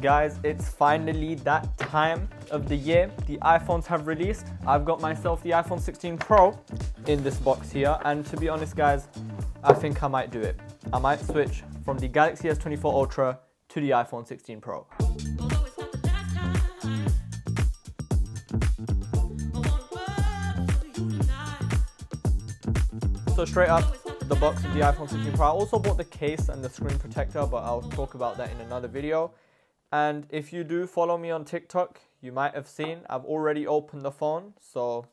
Guys, it's finally that time of the year. The iPhones have released. I've got myself the iPhone 16 Pro in this box here, and to be honest guys, I think I might do it. I might switch from the Galaxy S24 Ultra to the iPhone 16 Pro. So straight up, the box of the iPhone 16 Pro. I also bought the case and the screen protector, but I'll talk about that in another video. And if you do follow me on TikTok, you might have seen I've already opened the phone, so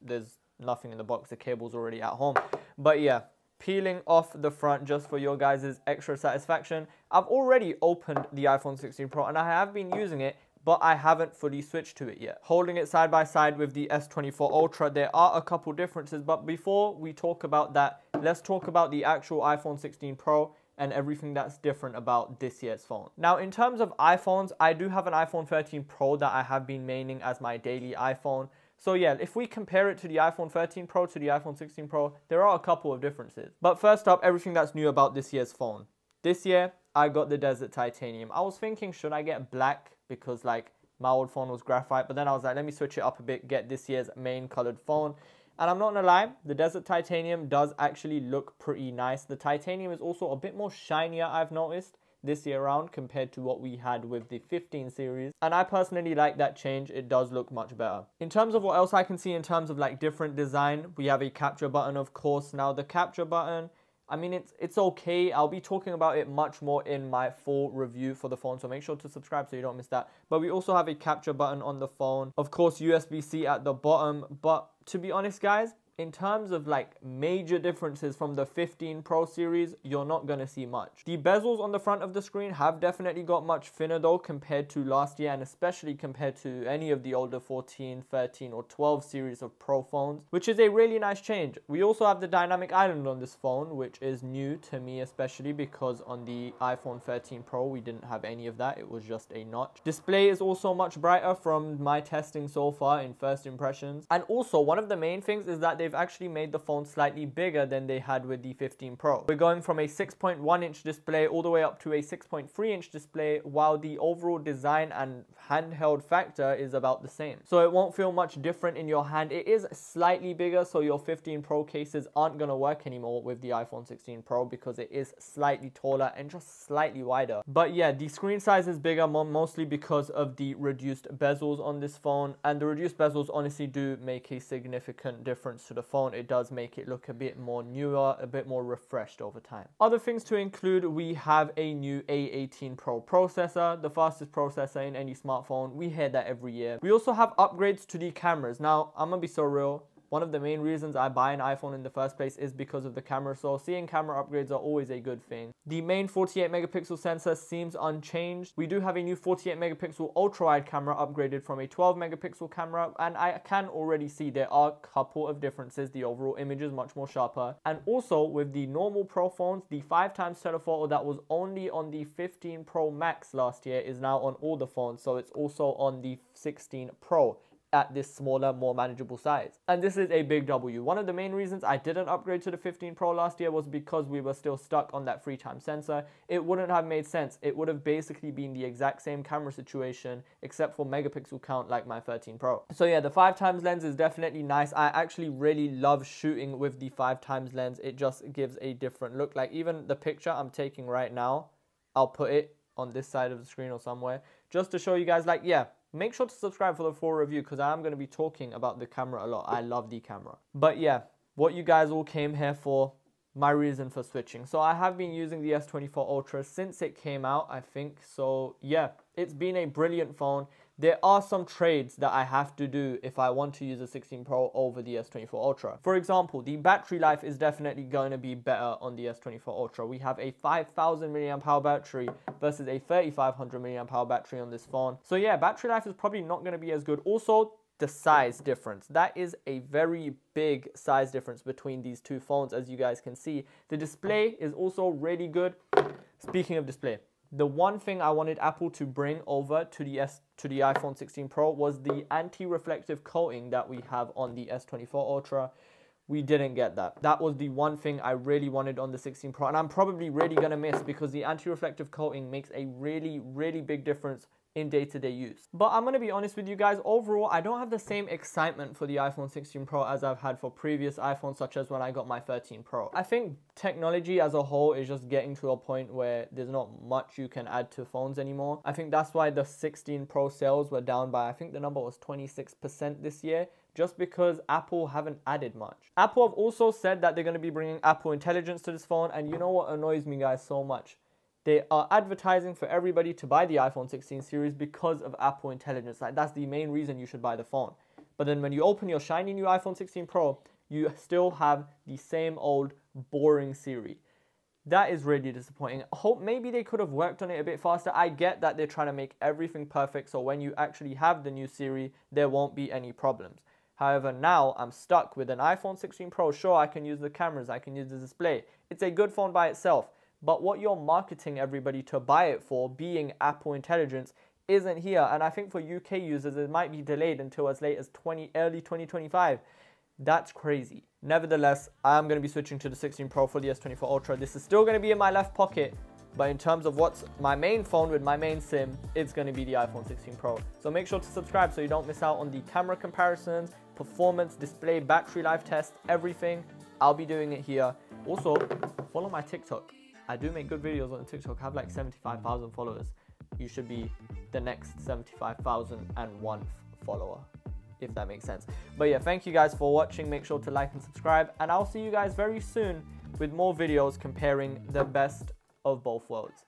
there's nothing in the box, the cable's already at home. But yeah, peeling off the front just for your guys' extra satisfaction. I've already opened the iPhone 16 Pro and I have been using it, but I haven't fully switched to it yet. Holding it side by side with the S24 Ultra, there are a couple differences, but before we talk about that, let's talk about the actual iPhone 16 Pro and everything that's different about this year's phone. Now, in terms of iPhones, I do have an iPhone 13 Pro that I have been maining as my daily iPhone. So yeah, if we compare it to the iPhone 13 Pro to the iPhone 16 Pro, there are a couple of differences. But first up, everything that's new about this year's phone. This year, I got the Desert Titanium. I was thinking, should I get black? Because like my old phone was graphite, but then I was like, let me switch it up a bit, get this year's main colored phone. And I'm not gonna lie, the Desert Titanium does actually look pretty nice. The titanium is also a bit more shinier, I've noticed, this year around compared to what we had with the 15 series. And I personally like that change, it does look much better. In terms of what else I can see in terms of like different design, we have a capture button, of course. Now the capture button, I mean, it's okay. I'll be talking about it much more in my full review for the phone, so make sure to subscribe so you don't miss that. But we also have a capture button on the phone. Of course, USB-C at the bottom, but to be honest guys, in terms of like major differences from the 15 Pro series, you're not gonna see much. The bezels on the front of the screen have definitely got much thinner though compared to last year, and especially compared to any of the older 14, 13 or 12 series of Pro phones, which is a really nice change. We also have the Dynamic Island on this phone, which is new to me, especially because on the iPhone 13 Pro we didn't have any of that, it was just a notch. Display is also much brighter from my testing so far in first impressions. And also one of the main things is that they've actually made the phone slightly bigger than they had with the 15 Pro. We're going from a 6.1 inch display all the way up to a 6.3 inch display, while the overall design and handheld factor is about the same. So it won't feel much different in your hand. It is slightly bigger, so your 15 Pro cases aren't gonna work anymore with the iPhone 16 Pro because it is slightly taller and just slightly wider. But yeah, the screen size is bigger, mostly because of the reduced bezels on this phone, and the reduced bezels honestly do make a significant difference to the phone. It does make it look a bit more newer, a bit more refreshed over time. Other things to include, we have a new A18 Pro processor, the fastest processor in any smartphone. We hear that every year. We also have upgrades to the cameras. Now, I'm gonna be so real. One of the main reasons I buy an iPhone in the first place is because of the camera, so seeing camera upgrades are always a good thing. The main 48 megapixel sensor seems unchanged. We do have a new 48 megapixel ultra-wide camera upgraded from a 12 megapixel camera, and I can already see there are a couple of differences. The overall image is much more sharper. And also with the normal Pro phones, the 5x telephoto that was only on the 15 Pro Max last year is now on all the phones, so it's also on the 16 Pro. At this smaller, more manageable size. And this is a big W. One of the main reasons I didn't upgrade to the 15 Pro last year was because we were still stuck on that 3x sensor. It wouldn't have made sense. It would have basically been the exact same camera situation except for megapixel count like my 13 Pro. So yeah, the 5x lens is definitely nice. I actually really love shooting with the 5x lens. It just gives a different look. Like even the picture I'm taking right now, I'll put it on this side of the screen or somewhere just to show you guys, like, yeah, make sure to subscribe for the full review because I am going to be talking about the camera a lot. I love the camera. But yeah, what you guys all came here for, my reason for switching. So I have been using the S24 Ultra since it came out, I think. So yeah, it's been a brilliant phone. There are some trades that I have to do if I want to use a 16 Pro over the S24 Ultra. For example, the battery life is definitely going to be better on the S24 Ultra. We have a 5,000 mAh battery versus a 3,500 mAh battery on this phone. So yeah, battery life is probably not going to be as good. Also, the size difference. That is a very big size difference between these two phones, as you guys can see. The display is also really good. Speaking of display, the one thing I wanted Apple to bring over to the iPhone 16 Pro was the anti-reflective coating that we have on the S24 Ultra. we didn't get that. That was the one thing I really wanted on the 16 Pro, and I'm probably really gonna miss, because the anti-reflective coating makes a really, really big difference in day-to-day use. But I'm gonna be honest with you guys, overall, I don't have the same excitement for the iPhone 16 Pro as I've had for previous iPhones, such as when I got my 13 Pro. I think technology as a whole is just getting to a point where there's not much you can add to phones anymore. I think that's why the 16 Pro sales were down by, I think the number was 26% this year, just because Apple haven't added much. Apple have also said that they're gonna be bringing Apple Intelligence to this phone, and you know what annoys me, guys, so much? They are advertising for everybody to buy the iPhone 16 series because of Apple Intelligence. Like, that's the main reason you should buy the phone. But then when you open your shiny new iPhone 16 Pro, you still have the same old boring Siri. That is really disappointing. I hope maybe they could have worked on it a bit faster. I get that they're trying to make everything perfect, so when you actually have the new Siri, there won't be any problems. However, now I'm stuck with an iPhone 16 Pro. Sure, I can use the cameras, I can use the display. It's a good phone by itself. But what you're marketing everybody to buy it for, being Apple Intelligence, isn't here. And I think for UK users, it might be delayed until as late as early 2025. That's crazy. Nevertheless, I'm going to be switching to the 16 Pro for the S24 Ultra. This is still going to be in my left pocket, but in terms of what's my main phone with my main SIM, it's going to be the iPhone 16 Pro. So make sure to subscribe so you don't miss out on the camera comparisons, performance, display, battery life test, everything. I'll be doing it here. Also, follow my TikTok. I do make good videos on TikTok. I have like 75,000 followers. You should be the next 75,001 follower, if that makes sense. But yeah, thank you guys for watching. Make sure to like and subscribe, and I'll see you guys very soon with more videos comparing the best of both worlds.